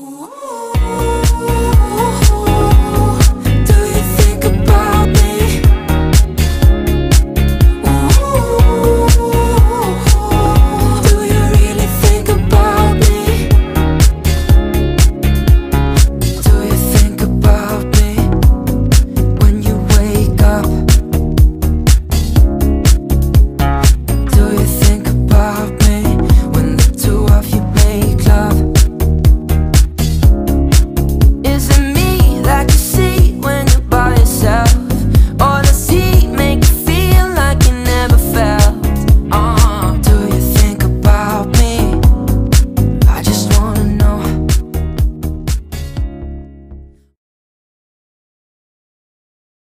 Ooh.